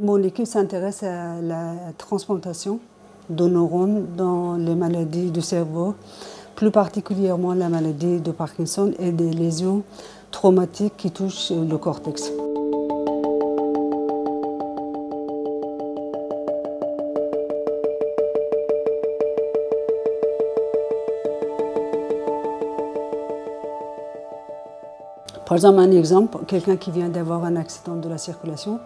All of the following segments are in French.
Mon équipe s'intéresse à la transplantation de neurones dans les maladies du cerveau, plus particulièrement la maladie de Parkinson et des lésions traumatiques qui touchent le cortex. Par exemple, quelqu'un qui vient d'avoir un accident de la circulation,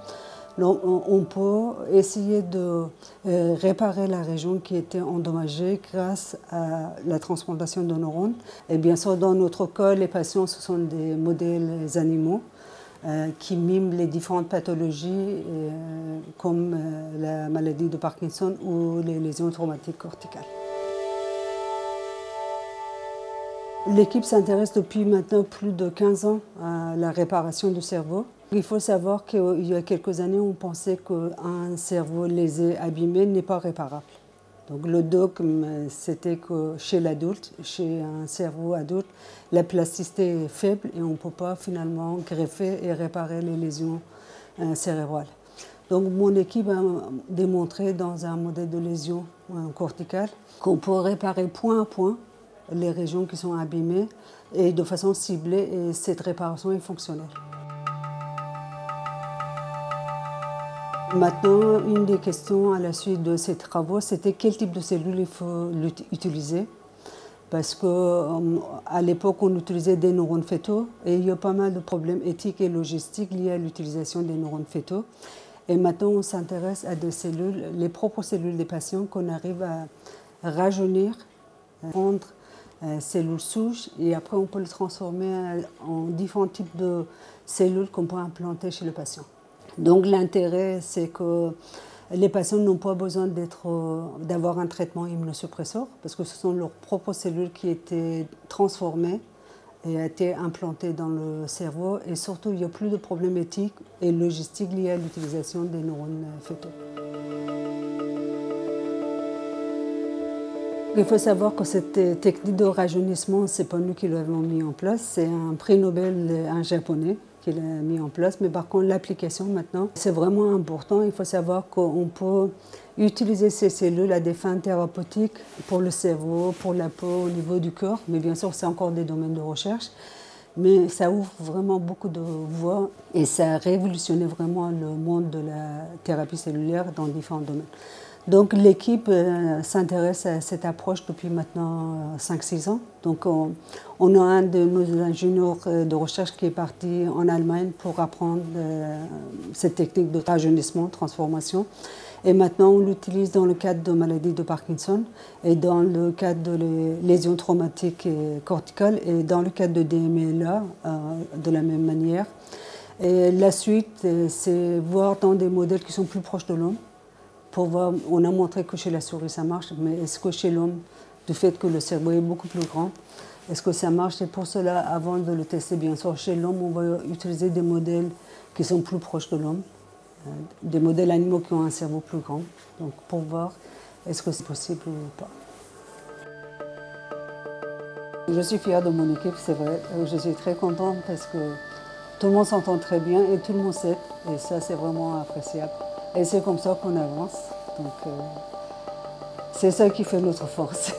on peut essayer de réparer la région qui était endommagée grâce à la transplantation de neurones. Et bien sûr, dans notre cas, les patients, ce sont des modèles animaux qui miment les différentes pathologies comme la maladie de Parkinson ou les lésions traumatiques corticales. L'équipe s'intéresse depuis maintenant plus de 15 ans à la réparation du cerveau. Il faut savoir qu'il y a quelques années, on pensait qu'un cerveau lésé, abîmé, n'est pas réparable. Donc le dogme, c'était que chez l'adulte, chez un cerveau adulte, la plasticité est faible et on ne peut pas finalement greffer et réparer les lésions cérébrales. Donc mon équipe a démontré dans un modèle de lésion corticale qu'on peut réparer point à point les régions qui sont abîmées et de façon ciblée, et cette réparation est fonctionnelle. Maintenant, une des questions à la suite de ces travaux, c'était quel type de cellules il faut utiliser. Parce qu'à l'époque, on utilisait des neurones fœtaux et il y a pas mal de problèmes éthiques et logistiques liés à l'utilisation des neurones fœtaux. Et maintenant, on s'intéresse à des cellules, les propres cellules des patients qu'on arrive à rajeunir, rendre cellules souches, et après on peut les transformer en différents types de cellules qu'on peut implanter chez le patient. Donc l'intérêt, c'est que les patients n'ont pas besoin d'avoir un traitement immunosuppresseur parce que ce sont leurs propres cellules qui étaient transformées et étaient implantées dans le cerveau, et surtout il n'y a plus de problèmes éthiques et logistiques liés à l'utilisation des neurones fœtaux. Il faut savoir que cette technique de rajeunissement, ce n'est pas nous qui l'avons mis en place, c'est un prix Nobel, un japonais, qui l'a mis en place. Mais par contre, l'application maintenant, c'est vraiment important. Il faut savoir qu'on peut utiliser ces cellules à des fins thérapeutiques pour le cerveau, pour la peau, au niveau du cœur. Mais bien sûr, c'est encore des domaines de recherche. Mais ça ouvre vraiment beaucoup de voies et ça a révolutionné vraiment le monde de la thérapie cellulaire dans différents domaines. Donc l'équipe s'intéresse à cette approche depuis maintenant 5-6 ans. Donc on a un de nos ingénieurs de recherche qui est parti en Allemagne pour apprendre cette technique de rajeunissement, transformation. Et maintenant on l'utilise dans le cadre de maladies de Parkinson et dans le cadre de lésions traumatiques et corticales et dans le cadre de DMLA de la même manière. Et la suite, c'est voir dans des modèles qui sont plus proches de l'homme. On a montré que chez la souris ça marche, mais est-ce que chez l'homme, du fait que le cerveau est beaucoup plus grand, est-ce que ça marche? Et pour cela, avant de le tester, bien sûr, chez l'homme, on va utiliser des modèles qui sont plus proches de l'homme, des modèles animaux qui ont un cerveau plus grand, donc pour voir est-ce que c'est possible ou pas. Je suis fière de mon équipe, c'est vrai. Je suis très contente parce que tout le monde s'entend très bien et tout le monde sait, et ça, c'est vraiment appréciable. Et c'est comme ça qu'on avance, donc c'est ça qui fait notre force.